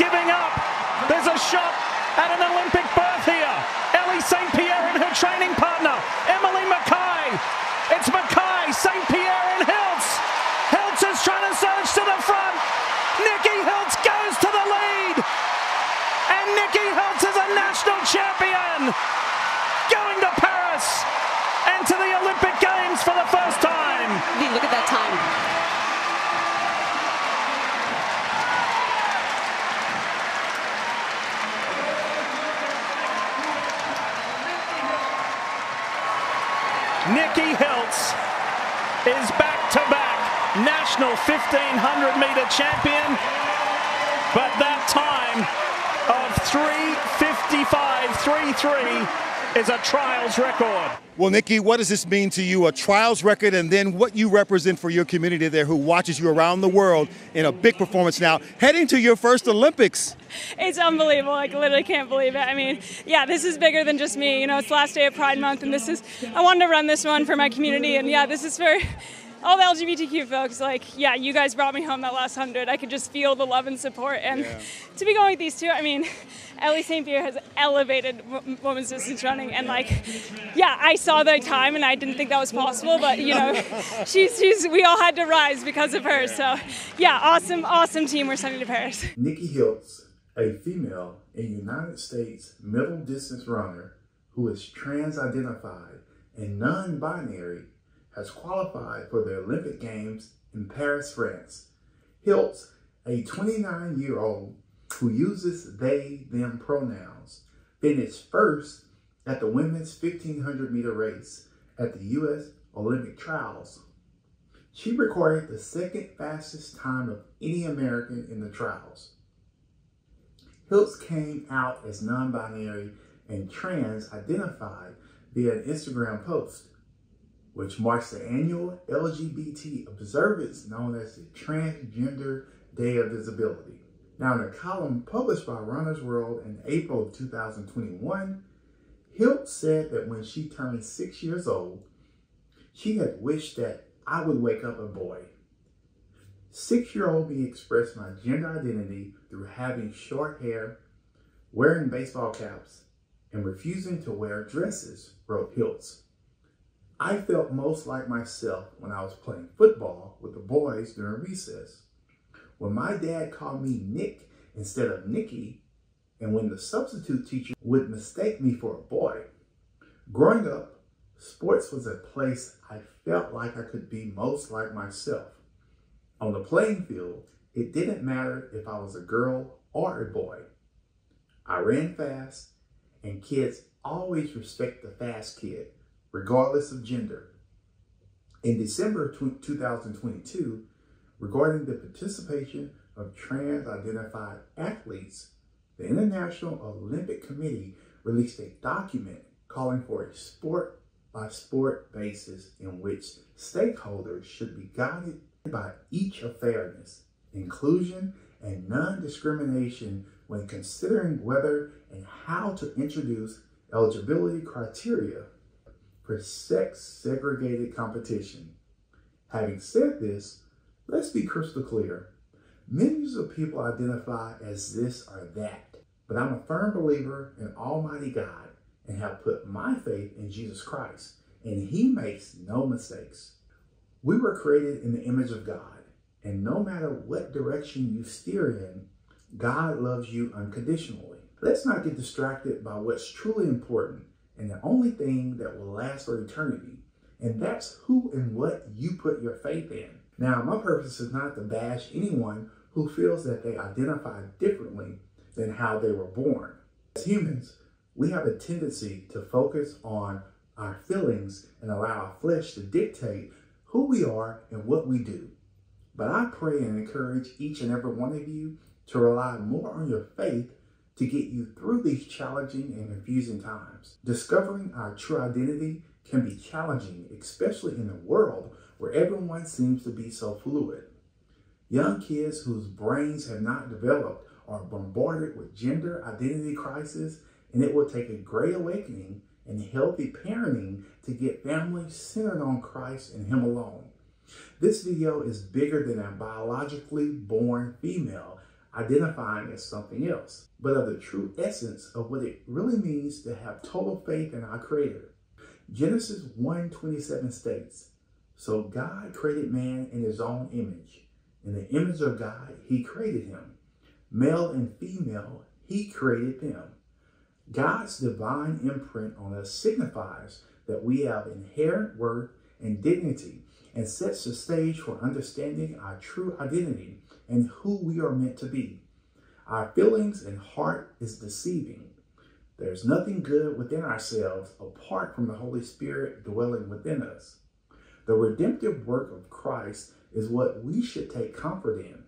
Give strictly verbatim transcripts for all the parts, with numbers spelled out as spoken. giving up. There's a shot at an Olympic berth here. Elle Saint Pierre and her training partner, Emily Mackay. It's Mackay, Saint Pierre and Hiltz. Hiltz is trying to surge to the front. Nikki Hiltz goes to the lead. And Nikki Hiltz is a national champion, going to Paris and to the Olympic Games for the first time. Look at that time. Nikki Hiltz is back-to-back national fifteen hundred meter champion, but that time of three fifty-five thirty-three is a trials record. Well, Nikki, what does this mean to you, a trials record, and then what you represent for your community there who watches you around the world in a big performance now, heading to your first Olympics? It's unbelievable. I literally can't believe it. I mean, yeah, this is bigger than just me. You know, it's the last day of Pride Month, and this is, I wanted to run this one for my community, and yeah, this is for all the L G B T Q folks. Like, yeah, you guys brought me home that last hundred. I could just feel the love and support, and yeah, to be going with these two, I mean, Elle Saint Pierre has elevated women's distance running, and like, yeah, I saw the time and I didn't think that was possible, but you know, she's, she's we all had to rise because of her. So yeah, awesome, awesome team we're sending to Paris. Nikki Hiltz, a female and United States middle distance runner who is trans-identified and non-binary, has qualified for the Olympic Games in Paris, France. Hiltz, a twenty-nine-year-old who uses they, them pronouns, finished first at the women's fifteen hundred meter race at the U S Olympic Trials. She recorded the second fastest time of any American in the trials. Hiltz came out as non-binary and trans-identified via an Instagram post, which marks the annual L G B T observance known as the Transgender Day of Visibility. Now, in a column published by Runner's World in April of two thousand twenty-one, Hiltz said that when she turned six years old, she had wished that I would wake up a boy. Six-year-old me expressed my gender identity through having short hair, wearing baseball caps, and refusing to wear dresses, wrote Hiltz. I felt most like myself when I was playing football with the boys during recess, when my dad called me Nick instead of Nikki, and when the substitute teacher would mistake me for a boy. Growing up, sports was a place I felt like I could be most like myself. On the playing field, it didn't matter if I was a girl or a boy. I ran fast, and kids always respect the fast kid, regardless of gender. In December two thousand twenty-two, regarding the participation of trans-identified athletes, the International Olympic Committee released a document calling for a sport-by-sport basis in which stakeholders should be guided by each of fairness, inclusion, and non-discrimination when considering whether and how to introduce eligibility criteria for sex-segregated competition. Having said this, let's be crystal clear. Millions of people identify as this or that, but I'm a firm believer in Almighty God and have put my faith in Jesus Christ, and He makes no mistakes. We were created in the image of God, and no matter what direction you steer in, God loves you unconditionally. Let's not get distracted by what's truly important and the only thing that will last for eternity, and that's who and what you put your faith in. Now, my purpose is not to bash anyone who feels that they identify differently than how they were born. As humans, we have a tendency to focus on our feelings and allow our flesh to dictate who we are and what we do. But I pray and encourage each and every one of you to rely more on your faith to get you through these challenging and confusing times. Discovering our true identity can be challenging, especially in a world where everyone seems to be so fluid. Young kids whose brains have not developed are bombarded with gender identity crisis, and it will take a great awakening and healthy parenting to get families centered on Christ and Him alone. This video is bigger than a biologically born female. identifying as something else, but of the true essence of what it really means to have total faith in our Creator. Genesis one twenty-seven states, "So God created man in his own image. In the image of God, he created him. Male and female, he created them." God's divine imprint on us signifies that we have inherent worth and dignity and sets the stage for understanding our true identity and who we are meant to be. Our feelings and heart is deceiving. There's nothing good within ourselves apart from the Holy Spirit dwelling within us. The redemptive work of Christ is what we should take comfort in.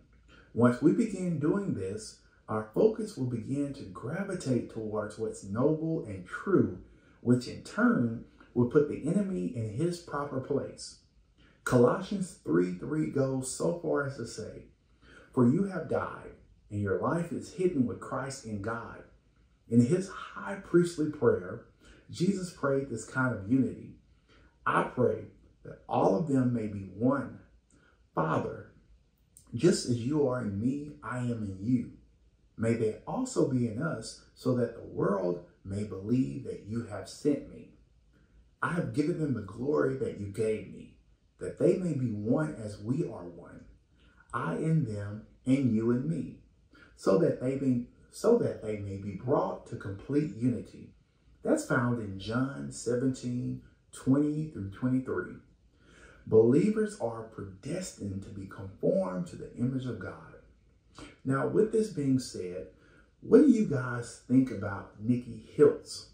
Once we begin doing this, our focus will begin to gravitate towards what's noble and true, which in turn will put the enemy in his proper place. Colossians three three goes so far as to say, "For you have died, and your life is hidden with Christ in God." In his high priestly prayer, Jesus prayed this kind of unity. "I pray that all of them may be one. Father, just as you are in me, I am in you. May they also be in us, so that the world may believe that you have sent me. I have given them the glory that you gave me, that they may be one as we are one. I in them, and you in me, so that they may, so that they may be brought to complete unity." That's found in John seventeen, twenty through twenty-three. Believers are predestined to be conformed to the image of God. Now, with this being said, what do you guys think about Nikki Hiltz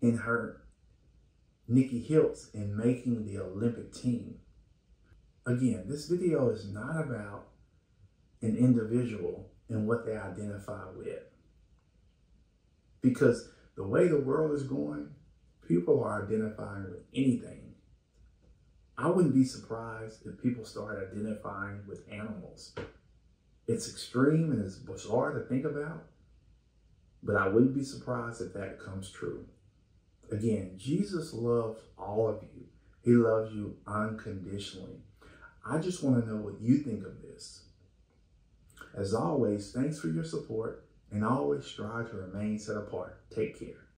in her Nikki Hiltz in making the Olympic team? Again, this video is not about an individual and what they identify with, because the way the world is going, people are identifying with anything. I wouldn't be surprised if people start identifying with animals. It's extreme and it's bizarre to think about, but I wouldn't be surprised if that comes true. Again, Jesus loves all of you. He loves you unconditionally. I just want to know what you think of this. As always, thanks for your support, and always strive to remain set apart. Take care.